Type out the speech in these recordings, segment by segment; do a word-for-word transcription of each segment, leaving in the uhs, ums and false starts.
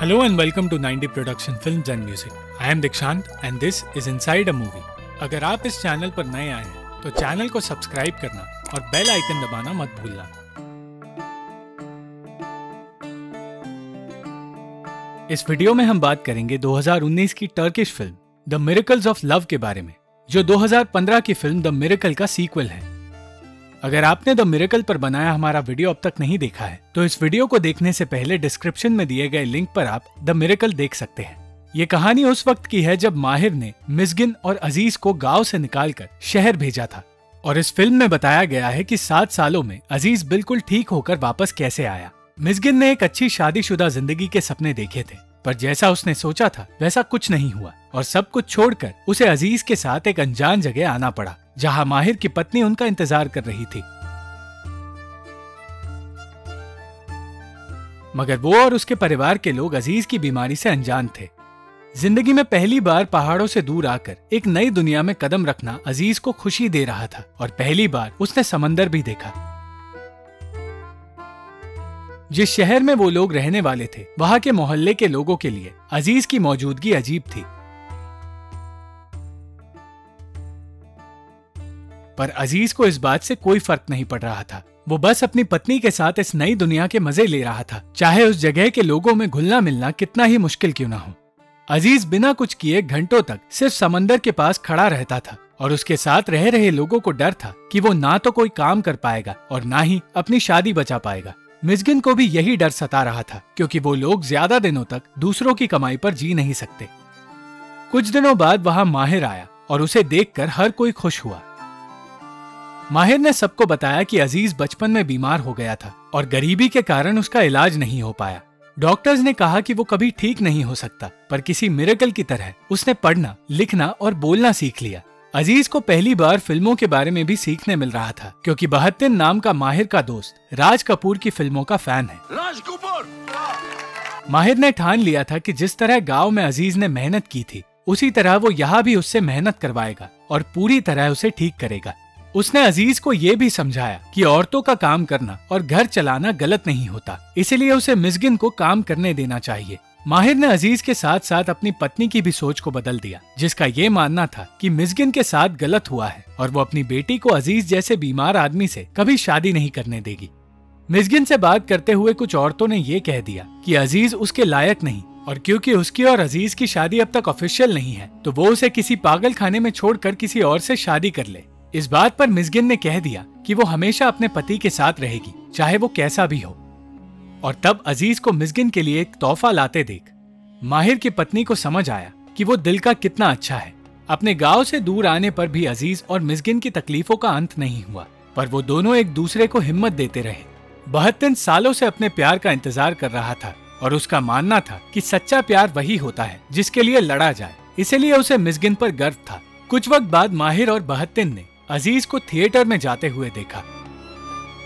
Hello and welcome to ninety production films and music. I am Dikshant and this is inside a movie. अगर आप इस channel पर नए आए हैं तो चैनल को सब्सक्राइब करना और बेल आइकन दबाना मत भूलना। इस वीडियो में हम बात करेंगे दो हज़ार उन्नीस की Turkish film the miracles of love के बारे में, जो दो हज़ार पंद्रह की फिल्म द मिरेकल का सीक्वल है। अगर आपने द मिरेकल पर बनाया हमारा वीडियो अब तक नहीं देखा है तो इस वीडियो को देखने से पहले डिस्क्रिप्शन में दिए गए लिंक पर आप द मिरेकल देख सकते हैं। ये कहानी उस वक्त की है जब माहिर ने मिज़गिन और अजीज को गांव से निकालकर शहर भेजा था, और इस फिल्म में बताया गया है कि सात सालों में अजीज बिल्कुल ठीक होकर वापस कैसे आया। मिज़गिन ने एक अच्छी शादीशुदा जिंदगी के सपने देखे थे, पर जैसा उसने सोचा था वैसा कुछ नहीं हुआ और सब कुछ छोड़कर उसे अजीज के साथ एक अनजान जगह आना पड़ा, जहां माहिर की पत्नी उनका इंतजार कर रही थी। मगर वो और उसके परिवार के लोग अजीज की बीमारी से अनजान थे। जिंदगी में पहली बार पहाड़ों से दूर आकर एक नई दुनिया में कदम रखना अजीज को खुशी दे रहा था, और पहली बार उसने समंदर भी देखा। जिस शहर में वो लोग रहने वाले थे वहां के मोहल्ले के लोगों के लिए अजीज की मौजूदगी अजीब थी, पर अजीज को इस बात से कोई फर्क नहीं पड़ रहा था। वो बस अपनी पत्नी के साथ इस नई दुनिया के मजे ले रहा था, चाहे उस जगह के लोगों में घुलना मिलना कितना ही मुश्किल क्यों ना हो। अजीज बिना कुछ किए घंटों तक सिर्फ समंदर के पास खड़ा रहता था, और उसके साथ रह रहे लोगों को डर था कि वो ना तो कोई काम कर पाएगा और ना ही अपनी शादी बचा पाएगा। मिज़गिन को भी यही डर सता रहा था, क्योंकि वो लोग ज्यादा दिनों तक दूसरों की कमाई पर जी नहीं सकते। कुछ दिनों बाद वहाँ माहिर आया और उसे देखकर हर कोई खुश हुआ। माहिर ने सबको बताया कि अजीज बचपन में बीमार हो गया था और गरीबी के कारण उसका इलाज नहीं हो पाया। डॉक्टर्स ने कहा कि वो कभी ठीक नहीं हो सकता, पर किसी मिरेकल की तरह उसने पढ़ना, लिखना और बोलना सीख लिया। अजीज को पहली बार फिल्मों के बारे में भी सीखने मिल रहा था, क्योंकि बहत्तिन नाम का माहिर का दोस्त राज कपूर की फिल्मों का फैन है। राज कपूर! माहिर ने ठान लिया था कि जिस तरह गाँव में अजीज ने मेहनत की थी उसी तरह वो यहाँ भी उससे मेहनत करवाएगा और पूरी तरह उसे ठीक करेगा। उसने अजीज को ये भी समझाया कि औरतों का काम करना और घर चलाना गलत नहीं होता, इसीलिए उसे मिज़गिन को काम करने देना चाहिए। माहिर ने अजीज के साथ साथ अपनी पत्नी की भी सोच को बदल दिया, जिसका ये मानना था कि मिज़गिन के साथ गलत हुआ है और वो अपनी बेटी को अजीज जैसे बीमार आदमी से कभी शादी नहीं करने देगी। मिज़गिन से बात करते हुए कुछ औरतों ने ये कह दिया कि अजीज उसके लायक नहीं, और क्योंकि उसकी और अजीज की शादी अब तक ऑफिशियल नहीं है तो वो उसे किसी पागल खाने में छोड़कर किसी और से शादी कर ले। इस बात पर मिज़गिन ने कह दिया कि वो हमेशा अपने पति के साथ रहेगी, चाहे वो कैसा भी हो। और तब अजीज को मिज़गिन के लिए एक तोहफा लाते देख माहिर की पत्नी को समझ आया कि वो दिल का कितना अच्छा है। अपने गांव से दूर आने पर भी अजीज और मिज़गिन की तकलीफों का अंत नहीं हुआ, पर वो दोनों एक दूसरे को हिम्मत देते रहे। बहत्तर सालों से अपने प्यार का इंतजार कर रहा था, और उसका मानना था कि सच्चा प्यार वही होता है जिसके लिए लड़ा जाए, इसीलिए उसे मिज़गिन पर गर्व था। कुछ वक्त बाद माहिर और बहत्तर ने अजीज को थिएटर में जाते हुए देखा।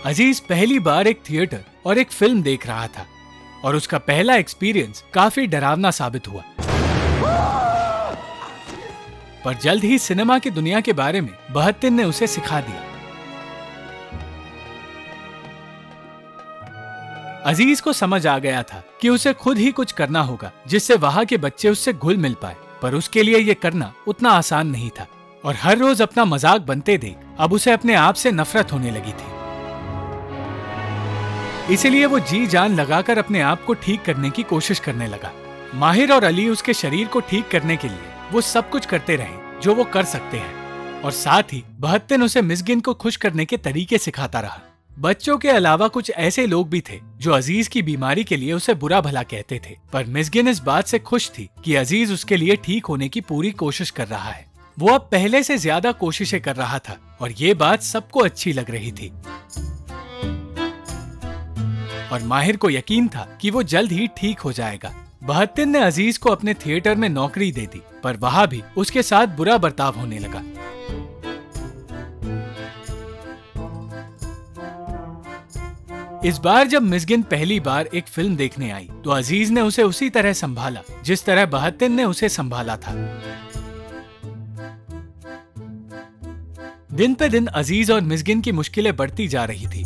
अजीज पहली बार एक थिएटर और एक फिल्म देख रहा था, और उसका पहला एक्सपीरियंस काफी डरावना साबित हुआ। पर जल्द ही सिनेमा की दुनिया के बारे में बहत्तर ने उसे सिखा दिया। अजीज को समझ आ गया था कि उसे खुद ही कुछ करना होगा जिससे वहां के बच्चे उससे घुल मिल पाए, पर उसके लिए ये करना उतना आसान नहीं था, और हर रोज अपना मजाक बनते देख अब उसे अपने आप से नफरत होने लगी थी। इसीलिए वो जी जान लगाकर अपने आप को ठीक करने की कोशिश करने लगा। माहिर और अली उसके शरीर को ठीक करने के लिए वो सब कुछ करते रहे जो वो कर सकते हैं, और साथ ही बहत्तर उसे मिज़गिन को खुश करने के तरीके सिखाता रहा। बच्चों के अलावा कुछ ऐसे लोग भी थे जो अजीज की बीमारी के लिए उसे बुरा भला कहते थे, पर मिज़गिन इस बात से खुश थी कि अजीज उसके लिए ठीक होने की पूरी कोशिश कर रहा है। वो अब पहले से ज्यादा कोशिशें कर रहा था और ये बात सबको अच्छी लग रही थी, और माहिर को यकीन था कि वो जल्द ही ठीक हो जाएगा। बहत्तर ने अजीज को अपने थिएटर में नौकरी दे दी, पर वहाँ भी उसके साथ बुरा बर्ताव होने लगा। इस बार जब मिज़गिन पहली बार एक फिल्म देखने आई तो अजीज ने उसे उसी तरह संभाला जिस तरह बहत्तर ने उसे संभाला था। दिन पे दिन अजीज और मिज़गिन की मुश्किलें बढ़ती जा रही थी।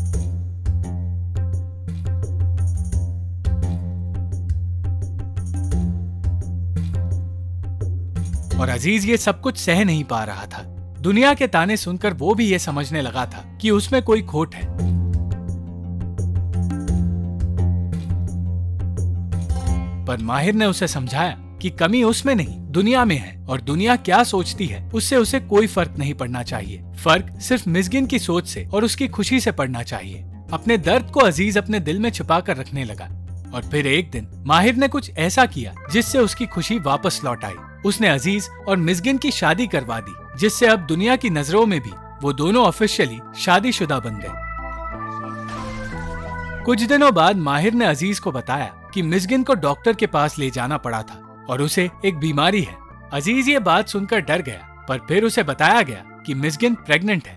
और अजीज ये सब कुछ सह नहीं पा रहा था। दुनिया के ताने सुनकर वो भी ये समझने लगा था कि उसमें कोई खोट है। पर माहिर ने उसे समझाया कि कमी उसमें नहीं दुनिया में है और दुनिया क्या सोचती है उससे उसे कोई फर्क नहीं पड़ना चाहिए। फर्क सिर्फ मिस्गिन की सोच से और उसकी खुशी से पड़ना चाहिए। अपने दर्द को अजीज अपने दिल में छिपा कर रखने लगा और फिर एक दिन माहिर ने कुछ ऐसा किया जिससे उसकी खुशी वापस लौट आई। उसने अजीज और मिस्गिन की शादी करवा दी, जिससे अब दुनिया की नजरों में भी वो दोनों ऑफिशियली शादीशुदा बन गए। कुछ दिनों बाद माहिर ने अजीज को बताया कि मिस्गिन को डॉक्टर के पास ले जाना पड़ा था और उसे एक बीमारी है। अजीज ये बात सुनकर डर गया, पर फिर उसे बताया गया कि मिस्गिन प्रेग्नेंट है।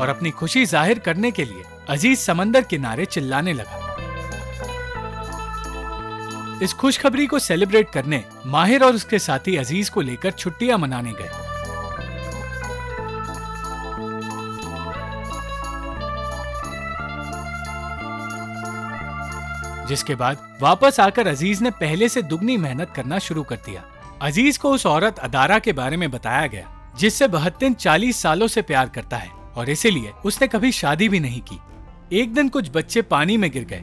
और अपनी खुशी जाहिर करने के लिए अजीज समंदर किनारे चिल्लाने लगा। इस खुशखबरी को सेलिब्रेट करने माहिर और उसके साथी अजीज को लेकर छुट्टियां मनाने गए। जिसके बाद वापस आकर अजीज ने पहले से दुगनी मेहनत करना शुरू कर दिया। अजीज को उस औरत अदारा के बारे में बताया गया जिससे बहत्तीन चालीस सालों से प्यार करता है और इसीलिए उसने कभी शादी भी नहीं की। एक दिन कुछ बच्चे पानी में गिर गए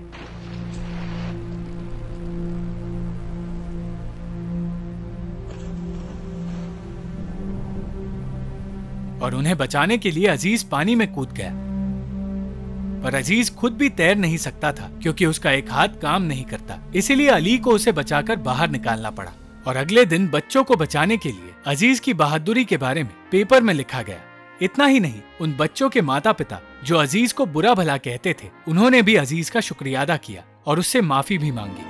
और उन्हें बचाने के लिए अजीज पानी में कूद गया। पर अजीज खुद भी तैर नहीं सकता था क्योंकि उसका एक हाथ काम नहीं करता, इसीलिए अली को उसे बचाकर बाहर निकालना पड़ा। और अगले दिन बच्चों को बचाने के लिए अजीज की बहादुरी के बारे में पेपर में लिखा गया। इतना ही नहीं, उन बच्चों के माता पिता जो अजीज को बुरा भला कहते थे, उन्होंने भी अजीज का शुक्रिया अदा किया और उससे माफी भी मांगी।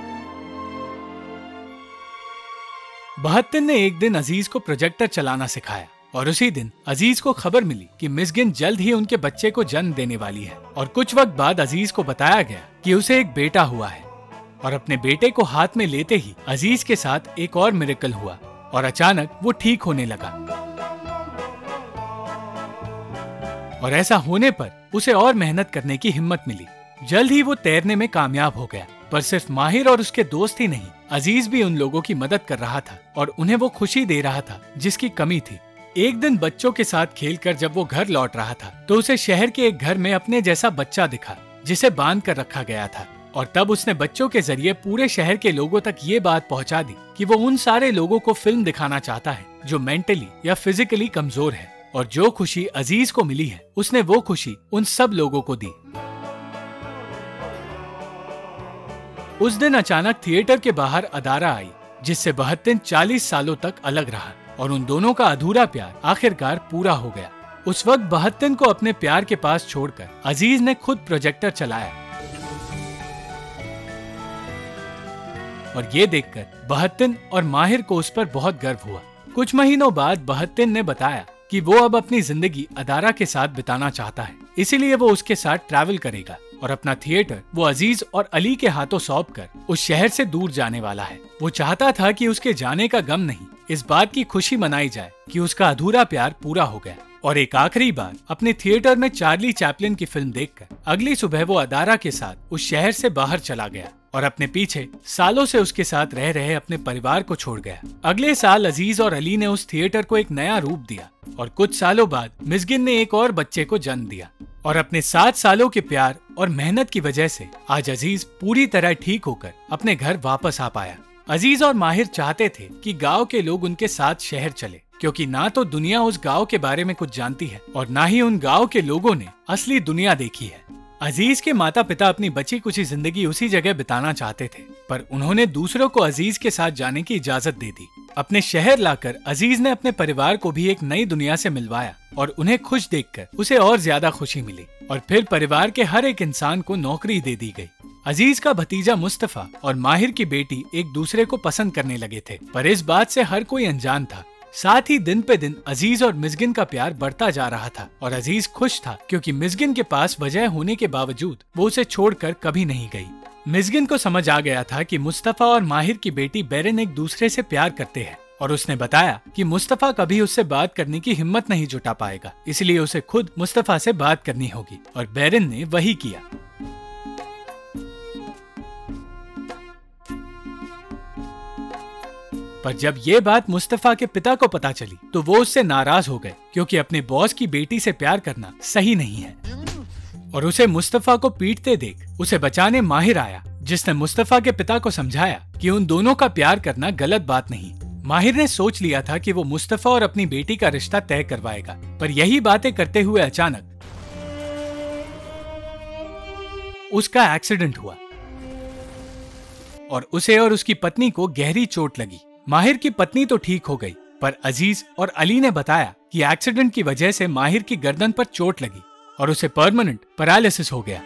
बहत्तिन ने एक दिन अजीज को प्रोजेक्टर चलाना सिखाया और उसी दिन अजीज को खबर मिली कि मिस्गिन जल्द ही उनके बच्चे को जन्म देने वाली है। और कुछ वक्त बाद अजीज को बताया गया कि उसे एक बेटा हुआ है। और अपने बेटे को हाथ में लेते ही अजीज के साथ एक और मिरेकल हुआ और अचानक वो ठीक होने लगा। और ऐसा होने पर उसे और मेहनत करने की हिम्मत मिली। जल्द ही वो तैरने में कामयाब हो गया। पर सिर्फ माहिर और उसके दोस्त ही नहीं, अजीज भी उन लोगों की मदद कर रहा था और उन्हें वो खुशी दे रहा था जिसकी कमी थी। एक दिन बच्चों के साथ खेलकर जब वो घर लौट रहा था तो उसे शहर के एक घर में अपने जैसा बच्चा दिखा जिसे बांध कर रखा गया था। और तब उसने बच्चों के जरिए पूरे शहर के लोगों तक ये बात पहुंचा दी कि वो उन सारे लोगों को फिल्म दिखाना चाहता है जो मेंटली या फिजिकली कमजोर है। और जो खुशी अजीज को मिली है, उसने वो खुशी उन सब लोगों को दी। उस दिन अचानक थिएटर के बाहर अदारा आई जिससे बहत्तीन चालीस सालों तक अलग रहा और उन दोनों का अधूरा प्यार आखिरकार पूरा हो गया। उस वक्त बहत्तीन को अपने प्यार के पास छोड़कर अजीज ने खुद प्रोजेक्टर चलाया और ये देखकर बहत्तीन और माहिर को उस पर बहुत गर्व हुआ। कुछ महीनों बाद बहत्तीन ने बताया कि वो अब अपनी जिंदगी अदारा के साथ बिताना चाहता है, इसीलिए वो उसके साथ ट्रैवल करेगा और अपना थिएटर वो अजीज और अली के हाथों सौंप कर उस शहर से दूर जाने वाला है। वो चाहता था कि उसके जाने का गम नहीं, इस बात की खुशी मनाई जाए कि उसका अधूरा प्यार पूरा हो गया। और एक आखिरी बार अपने थिएटर में चार्ली चैपलिन की फिल्म देखकर अगली सुबह वो अदारा के साथ उस शहर से बाहर चला गया और अपने पीछे सालों से उसके साथ रह रहे अपने परिवार को छोड़ गया। अगले साल अजीज और अली ने उस थिएटर को एक नया रूप दिया और कुछ सालों बाद मिस्गिन ने एक और बच्चे को जन्म दिया। और अपने सात सालों के प्यार और मेहनत की वजह से आज अजीज पूरी तरह ठीक होकर अपने घर वापस आ पाया। अजीज और माहिर चाहते थे कि गांव के लोग उनके साथ शहर चले, क्योंकि ना तो दुनिया उस गांव के बारे में कुछ जानती है और ना ही उन गांव के लोगों ने असली दुनिया देखी है। अजीज के माता पिता अपनी बची कुछ जिंदगी उसी जगह बिताना चाहते थे, पर उन्होंने दूसरों को अजीज के साथ जाने की इजाजत दे दी। अपने शहर लाकर अजीज ने अपने परिवार को भी एक नई दुनिया से मिलवाया और उन्हें खुश देखकर उसे और ज्यादा खुशी मिली। और फिर परिवार के हर एक इंसान को नौकरी दे दी गई। अजीज का भतीजा मुस्तफा और माहिर की बेटी एक दूसरे को पसंद करने लगे थे, पर इस बात से हर कोई अनजान था। साथ ही दिन पे दिन अजीज और मिस्गिन का प्यार बढ़ता जा रहा था और अजीज खुश था क्योंकि मिस्गिन के पास वजह होने के बावजूद वो उसे छोड़कर कभी नहीं गई। मिस्गिन को समझ आ गया था कि मुस्तफा और माहिर की बेटी बेरेन एक दूसरे से प्यार करते हैं और उसने बताया कि मुस्तफा कभी उससे बात करने की हिम्मत नहीं जुटा पाएगा, इसलिए उसे खुद मुस्तफा से बात करनी होगी। और बेरेन ने वही किया। पर जब ये बात मुस्तफा के पिता को पता चली तो वो उससे नाराज हो गए, क्योंकि अपने बॉस की बेटी से प्यार करना सही नहीं है। और उसे मुस्तफा को पीटते देख उसे बचाने माहिर आया, जिसने मुस्तफा के पिता को समझाया कि उन दोनों का प्यार करना गलत बात नहीं। माहिर ने सोच लिया था कि वो मुस्तफा और अपनी बेटी का रिश्ता तय करवाएगा, पर यही बातें करते हुए अचानक उसका एक्सीडेंट हुआ और उसे और उसकी पत्नी को गहरी चोट लगी। माहिर की पत्नी तो ठीक हो गई, पर अजीज और अली ने बताया कि एक्सीडेंट की वजह से माहिर की गर्दन पर चोट लगी और उसे परमानेंट पैरालिसिस हो गया।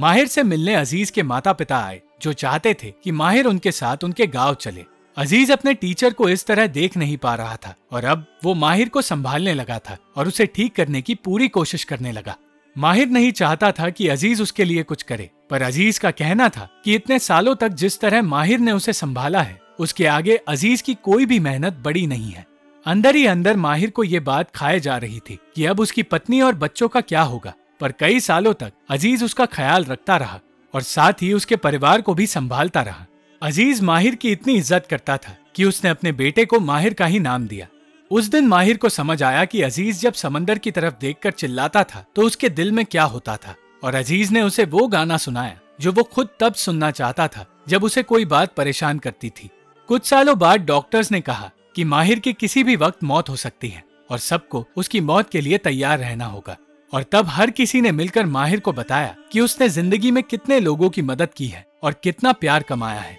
माहिर से मिलने अजीज के माता पिता आए, जो चाहते थे कि माहिर उनके साथ उनके गांव चले। अजीज अपने टीचर को इस तरह देख नहीं पा रहा था और अब वो माहिर को संभालने लगा था और उसे ठीक करने की पूरी कोशिश करने लगा। माहिर नहीं चाहता था कि अजीज उसके लिए कुछ करे, पर अजीज का कहना था कि इतने सालों तक जिस तरह माहिर ने उसे संभाला है, उसके आगे अजीज की कोई भी मेहनत बड़ी नहीं है। अंदर ही अंदर माहिर को ये बात खाए जा रही थी कि अब उसकी पत्नी और बच्चों का क्या होगा, पर कई सालों तक अजीज उसका ख्याल रखता रहा और साथ ही उसके परिवार को भी संभालता रहा। अजीज माहिर की इतनी इज्जत करता था कि उसने अपने बेटे को माहिर का ही नाम दिया। उस दिन माहिर को समझ आया कि अजीज जब समंदर की तरफ देखकर चिल्लाता था तो उसके दिल में क्या होता था, और अजीज ने उसे वो गाना सुनाया जो वो खुद तब सुनना चाहता था जब उसे कोई बात परेशान करती थी। कुछ सालों बाद डॉक्टर्स ने कहा कि माहिर की किसी भी वक्त मौत हो सकती है और सबको उसकी मौत के लिए तैयार रहना होगा। और तब हर किसी ने मिलकर माहिर को बताया कि उसने जिंदगी में कितने लोगों की मदद की है और कितना प्यार कमाया है।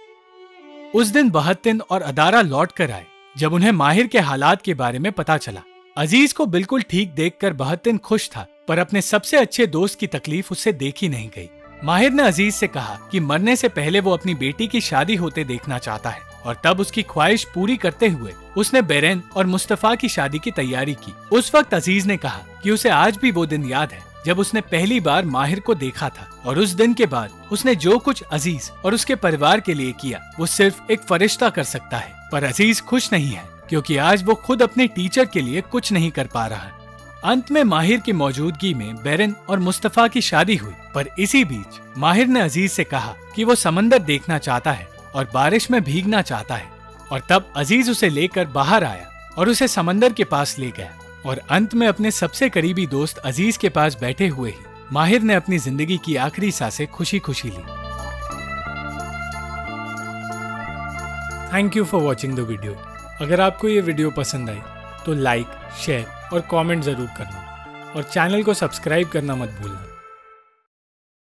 उस दिन बहत्तिन और अदारा लौट कर आए, जब उन्हें माहिर के हालात के बारे में पता चला। अजीज को बिल्कुल ठीक देखकर बहत्तिन खुश था, पर अपने सबसे अच्छे दोस्त की तकलीफ उससे देखी नहीं गई। माहिर ने अजीज से कहा कि मरने से पहले वो अपनी बेटी की शादी होते देखना चाहता है, और तब उसकी ख्वाहिश पूरी करते हुए उसने बेरेन और मुस्तफा की शादी की तैयारी की। उस वक्त अजीज ने कहा कि उसे आज भी वो दिन याद है जब उसने पहली बार माहिर को देखा था, और उस दिन के बाद उसने जो कुछ अजीज और उसके परिवार के लिए किया वो सिर्फ एक फरिश्ता कर सकता है। पर अजीज खुश नहीं है, क्योंकि आज वो खुद अपने टीचर के लिए कुछ नहीं कर पा रहा है। अंत में माहिर की मौजूदगी में बेरेन और मुस्तफा की शादी हुई, पर इसी बीच माहिर ने अजीज से कहा कि वो समंदर देखना चाहता है और बारिश में भीगना चाहता है, और तब अजीज उसे लेकर बाहर आया और उसे समंदर के पास ले गया। और अंत में अपने सबसे करीबी दोस्त अजीज के पास बैठे हुए ही माहिर ने अपनी जिंदगी की आखिरी सांसें खुशी खुशी ली। Thank you for watching the video. अगर आपको ये वीडियो पसंद आई तो लाइक, शेयर और कॉमेंट जरूर करना, और चैनल को सब्सक्राइब करना मत भूलना।